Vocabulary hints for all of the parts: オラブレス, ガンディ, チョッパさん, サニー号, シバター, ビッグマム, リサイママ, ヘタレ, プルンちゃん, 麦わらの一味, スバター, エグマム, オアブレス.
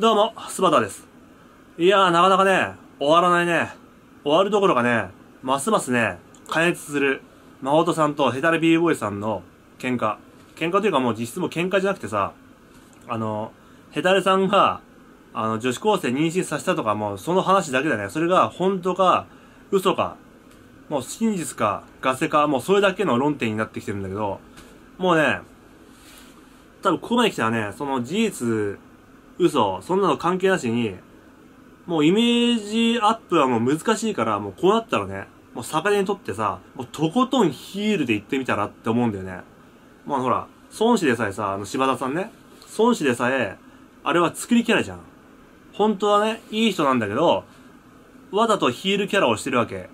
どうも、スバタです。いやー、なかなかね、終わらないね。終わるどころかね、ますますね、過熱する、誠さんとヘタレ b ボーイさんの喧嘩。喧嘩というかもう実質も喧嘩じゃなくてさ、ヘタレさんが、女子高生妊娠させたとかもうその話だけだね。それが本当か、嘘か、もう真実か、ガセか、もうそれだけの論点になってきてるんだけど、もうね、多分ここまで来たらね、その事実、嘘、そんなの関係なしに、もうイメージアップはもう難しいから、もうこうなったらね、もう逆手にとってさ、もうとことんヒールで行ってみたらって思うんだよね。まあほら、孫子でさえさ、柴田さんね、孫子でさえ、あれは作りキャラじゃん。本当はね、いい人なんだけど、わざとヒールキャラをしてるわけ。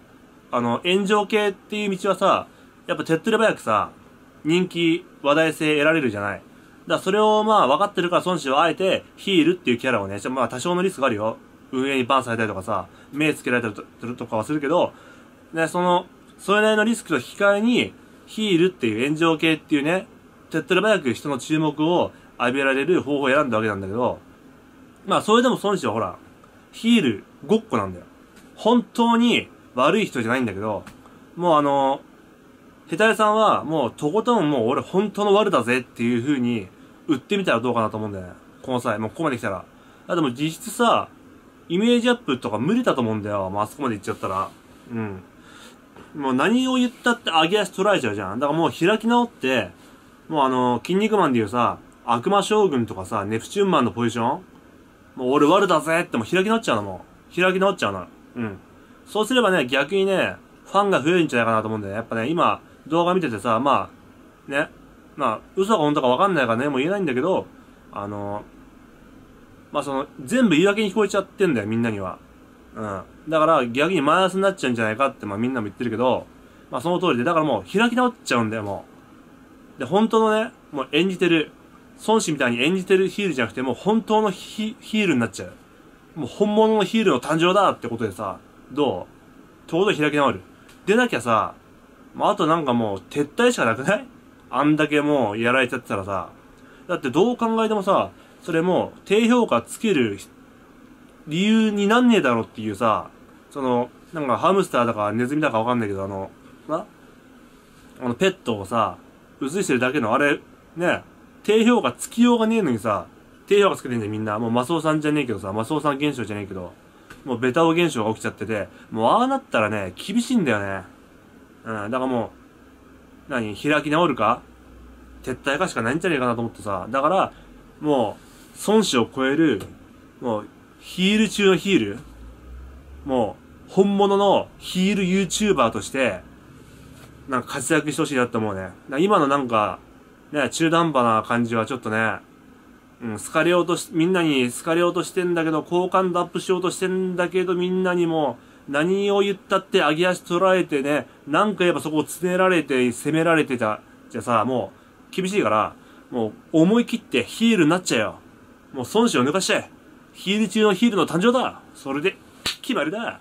炎上系っていう道はさ、やっぱ手っ取り早くさ、人気、話題性得られるじゃない。だからそれをまあ分かってるから孫子はあえてヒールっていうキャラをね、まあ多少のリスクがあるよ。運営にバンされたりとかさ、目つけられたりとかはするけど、ね、それなりのリスクと引き換えに、ヒールっていう炎上系っていうね、手っ取り早く人の注目を浴びられる方法を選んだわけなんだけど、まあそれでも孫子はほら、ヒールごっこなんだよ。本当に悪い人じゃないんだけど、もうヘタレさんはもうとことんもう俺本当の悪だぜっていう風に、売ってみたらどうかなと思うんだよね。この際、もうここまで来たら。でも実質さ、イメージアップとか無理だと思うんだよ。まあ、あそこまで行っちゃったら。うん。もう何を言ったって上げ足取られちゃうじゃん。だからもう開き直って、もう筋肉マンでいうさ、悪魔将軍とかさ、ネプチューンマンのポジションもう俺悪だぜってもう開き直っちゃうのもう。開き直っちゃうの。うん。そうすればね、逆にね、ファンが増えるんじゃないかなと思うんだよね。やっぱね、今、動画見ててさ、まあ、ね、まあ、嘘か本当か分かんないからね、もう言えないんだけど、まあ全部言い訳に聞こえちゃってんだよ、みんなには。うん。だから、逆にマイナスになっちゃうんじゃないかって、まあみんなも言ってるけど、まあその通りで、だからもう開き直っちゃうんだよ、もう。で、本当のね、もう演じてる、孫子みたいに演じてるヒールじゃなくて、もう本当のヒールになっちゃう。もう本物のヒールの誕生だってことでさ、どうとこと開き直る。でなきゃさ、まああとなんかもう撤退しかなくない？あんだけもうやられちゃってたらさ、だってどう考えてもさ、それもう低評価つける理由になんねえだろっていうさ、なんかハムスターだかネズミだかわかんないけどペットをさ、映してるだけのあれ、ね、低評価つきようがねえのにさ、低評価つけてんじゃんみんな。もうマスオさんじゃねえけどさ、マスオさん現象じゃねえけど、もうベタオ現象が起きちゃってて、もうああなったらね、厳しいんだよね。うん、だからもう、開き直るか撤退かしかないんじゃねえかなと思ってさ。だから、もう、孫子を超える、もう、ヒール中のヒール、もう、本物のヒール YouTuber として、なんか活躍してほしいなって思うね。今のなんか、ね、中途半端な感じはちょっとね、うん、好かれようとし、みんなに好かれようとしてんだけど、好感度アップしようとしてんだけど、みんなにも、何を言ったって上げ足取られてね、なんか言えばそこを詰められて、攻められてた、じゃさ、もう、厳しいから、もう、思い切ってヒールになっちゃえよ。もう、孫子を抜かしちゃえ。ヒール中のヒールの誕生だ。それで、決まりだ。